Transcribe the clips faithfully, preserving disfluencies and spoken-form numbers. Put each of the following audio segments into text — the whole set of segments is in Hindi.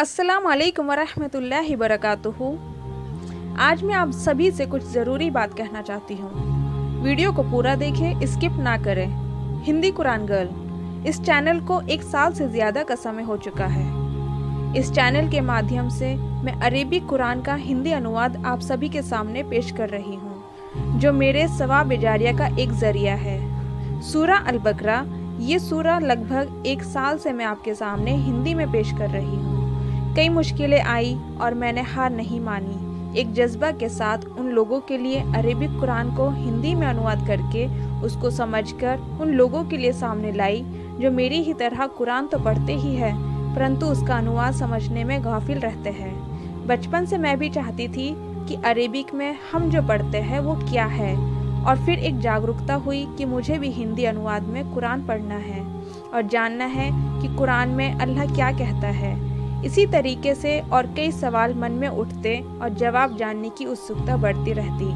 अस्सलामु अलैकुम वरहमतुल्लाहि वबरकातुहू। आज मैं आप सभी से कुछ ज़रूरी बात कहना चाहती हूँ। वीडियो को पूरा देखें, स्किप ना करें। हिंदी कुरान गर्ल इस चैनल को एक साल से ज़्यादा का समय हो चुका है। इस चैनल के माध्यम से मैं अरेबिक कुरान का हिंदी अनुवाद आप सभी के सामने पेश कर रही हूँ, जो मेरे सवाब जारिया का एक ज़रिया है। सूरा अल बकरा, ये सूरा लगभग एक साल से मैं आपके सामने हिंदी में पेश कर रही हूँ। कई मुश्किलें आई और मैंने हार नहीं मानी। एक जज्बा के साथ उन लोगों के लिए अरेबिक कुरान को हिंदी में अनुवाद करके उसको समझकर उन लोगों के लिए सामने लाई जो मेरी ही तरह कुरान तो पढ़ते ही है, परंतु उसका अनुवाद समझने में गाफिल रहते हैं। बचपन से मैं भी चाहती थी कि अरेबिक में हम जो पढ़ते हैं वो क्या है, और फिर एक जागरूकता हुई कि मुझे भी हिंदी अनुवाद में कुरान पढ़ना है और जानना है कि कुरान में अल्लाह क्या कहता है। इसी तरीके से और कई सवाल मन में उठते और जवाब जानने की उत्सुकता बढ़ती रहती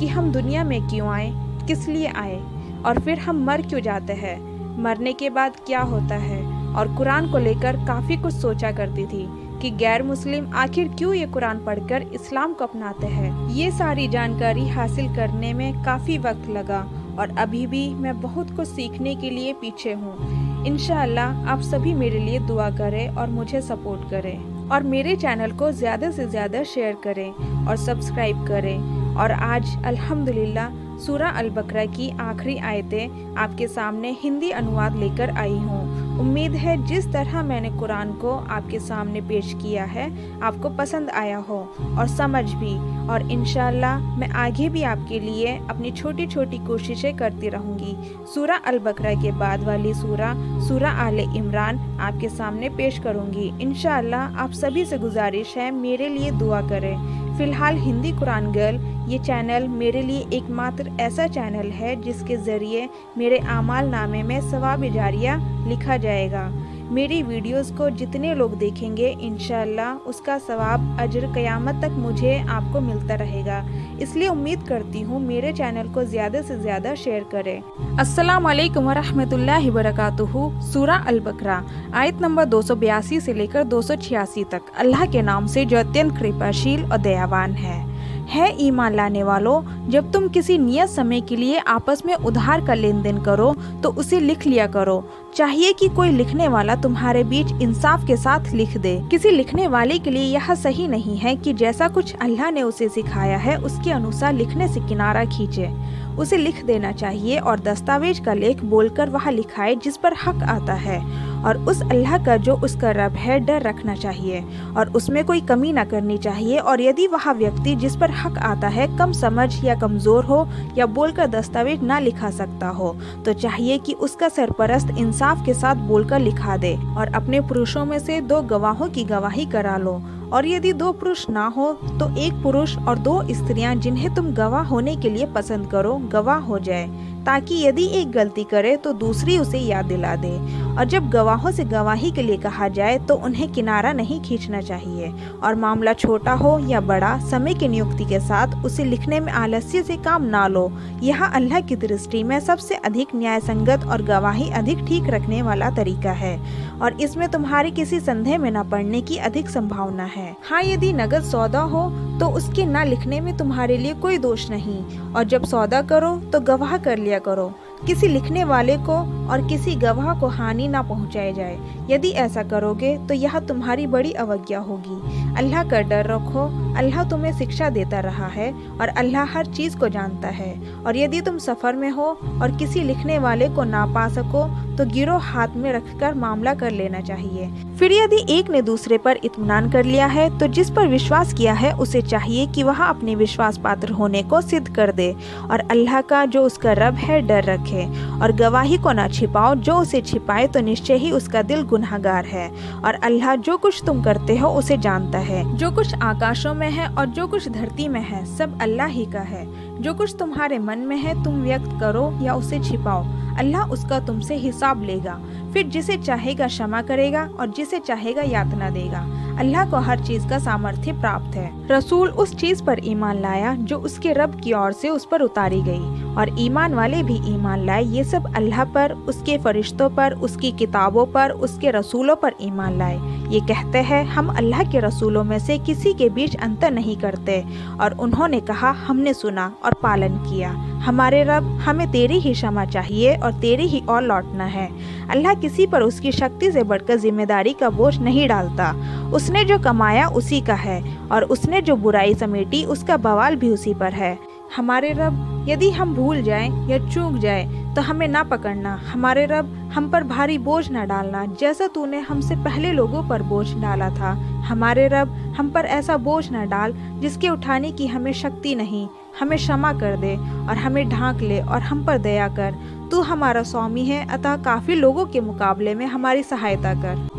कि हम दुनिया में क्यों आए, किस लिए आए, और फिर हम मर क्यों जाते हैं, मरने के बाद क्या होता है। और कुरान को लेकर काफ़ी कुछ सोचा करती थी कि गैर मुस्लिम आखिर क्यों ये कुरान पढ़कर इस्लाम को अपनाते हैं। ये सारी जानकारी हासिल करने में काफ़ी वक्त लगा और अभी भी मैं बहुत कुछ सीखने के लिए पीछे हूँ। इंशाअल्लाह आप सभी मेरे लिए दुआ करें और मुझे सपोर्ट करें, और मेरे चैनल को ज़्यादा से ज़्यादा शेयर करें और सब्सक्राइब करें। और आज अल्हम्दुलिल्लाह सूरा अल बकरा की आखिरी आयतें आपके सामने हिंदी अनुवाद लेकर आई हूँ। उम्मीद है जिस तरह मैंने कुरान को आपके सामने पेश किया है आपको पसंद आया हो और समझ भी, और इंशाअल्लाह मैं आगे भी आपके लिए अपनी छोटी छोटी कोशिशें करती रहूँगी। सूरा अल बकरा के बाद वाली सूरा सूरा आले इमरान आपके सामने पेश करूँगी। इंशाअल्लाह आप सभी से गुजारिश है मेरे लिए दुआ करें। फ़िलहाल हिंदी कुरान गर्ल ये चैनल मेरे लिए एकमात्र ऐसा चैनल है जिसके ज़रिए मेरे आमाल नामे में सवाब जारिया लिखा जाएगा। मेरी वीडियोस को जितने लोग देखेंगे इंशाअल्लाह उसका सवाब अजर क़यामत तक मुझे आपको मिलता रहेगा। इसलिए उम्मीद करती हूँ मेरे चैनल को ज़्यादा से ज़्यादा शेयर करें। अस्सलाम वालेकुम वरहमतुल्लाहि वबरकातुहू। सूरा अल बकरा आयत नंबर दो सौ बयासी से लेकर दो सौ छियासी तक। अल्लाह के नाम से जो अत्यंत कृपाशील और दयावान है। है ईमान लाने वालों, जब तुम किसी नियत समय के लिए आपस में उधार का लेन देन करो तो उसे लिख लिया करो। चाहिए कि कोई लिखने वाला तुम्हारे बीच इंसाफ के साथ लिख दे। किसी लिखने वाले के लिए यह सही नहीं है कि जैसा कुछ अल्लाह ने उसे सिखाया है उसके अनुसार लिखने से किनारा खींचे। उसे लिख देना चाहिए और दस्तावेज का लेख बोलकर वहाँ लिखाए जिस पर हक आता है, और उस अल्लाह का जो उसका रब है डर रखना चाहिए और उसमें कोई कमी ना करनी चाहिए। और यदि वह व्यक्ति जिस पर हक आता है कम समझ या कमज़ोर हो या बोलकर दस्तावेज ना लिखा सकता हो तो चाहिए कि उसका सरपरस्त इंसाफ के साथ बोलकर लिखा दे, और अपने पुरुषों में से दो गवाहों की गवाही करा लो। और यदि दो पुरुष ना हो तो एक पुरुष और दो स्त्रियां जिन्हें तुम गवाह होने के लिए पसंद करो गवाह हो जाए, ताकि यदि एक गलती करे तो दूसरी उसे याद दिला दे। और जब गवाहों से गवाही के लिए कहा जाए तो उन्हें किनारा नहीं खींचना चाहिए, और मामला छोटा हो या बड़ा समय की नियुक्ति के साथ उसे लिखने में आलस्य से काम ना लो। यह अल्लाह की दृष्टि में सबसे अधिक न्याय संगत और गवाही अधिक ठीक रखने वाला तरीका है, और इसमें तुम्हारे किसी संदेह में न पड़ने की अधिक संभावना है। हाँ, यदि नगद सौदा हो तो उसके ना लिखने में तुम्हारे लिए कोई दोष नहीं, और जब सौदा करो तो गवाह कर लिया करो। किसी लिखने वाले को और किसी गवाह को हानि ना पहुंचाई जाए। यदि ऐसा करोगे तो यह तुम्हारी बड़ी अवज्ञा होगी। अल्लाह का डर रखो, अल्लाह तुम्हें शिक्षा देता रहा है और अल्लाह हर चीज़ को जानता है। और यदि तुम सफ़र में हो और किसी लिखने वाले को ना पा सको तो गिरो हाथ में रखकर मामला कर लेना चाहिए। फिर यदि एक ने दूसरे पर इत्मीनान कर लिया है तो जिस पर विश्वास किया है उसे चाहिए कि वह अपने विश्वास पात्र होने को सिद्ध कर दे, और अल्लाह का जो उसका रब है डर रखे, और गवाही को ना छिपाओ। जो उसे छिपाए तो निश्चय ही उसका दिल गुनहगार है, और अल्लाह जो कुछ तुम करते हो उसे जानता है। जो कुछ आकाशों में है और जो कुछ धरती में है सब अल्लाह ही का है। जो कुछ तुम्हारे मन में है तुम व्यक्त करो या उसे छिपाओ, अल्लाह उसका तुमसे हिसाब लेगा, फिर जिसे चाहेगा क्षमा करेगा और जिसे चाहेगा यातना देगा। अल्लाह को हर चीज का सामर्थ्य प्राप्त है। रसूल उस चीज पर ईमान लाया जो उसके रब की ओर से उस पर उतारी गई, और ईमान वाले भी ईमान लाए। ये सब अल्लाह पर, उसके फरिश्तों पर, उसकी किताबों पर, उसके रसूलों पर ईमान लाए। ये कहते हैं हम अल्लाह के रसूलों में से किसी के बीच अंतर नहीं करते, और उन्होंने कहा हमने सुना और पालन किया। हमारे रब, हमें तेरी ही क्षमा चाहिए और तेरी ही ओर लौटना है। अल्लाह किसी पर उसकी शक्ति से बढ़कर जिम्मेदारी का बोझ नहीं डालता। उसने जो कमाया उसी का है, और उसने जो बुराई समेटी उसका बवाल भी उसी पर है। हमारे रब, यदि हम भूल जाएं या चूक जाएं तो हमें ना पकड़ना। हमारे रब, हम पर भारी बोझ ना डालना जैसा तूने हमसे पहले लोगों पर बोझ डाला था। हमारे रब, हम पर ऐसा बोझ ना डाल जिसके उठाने की हमें शक्ति नहीं। हमें क्षमा कर दे और हमें ढांक ले, और हम पर दया कर। तू हमारा स्वामी है, अतः काफी लोगों के मुकाबले में हमारी सहायता कर।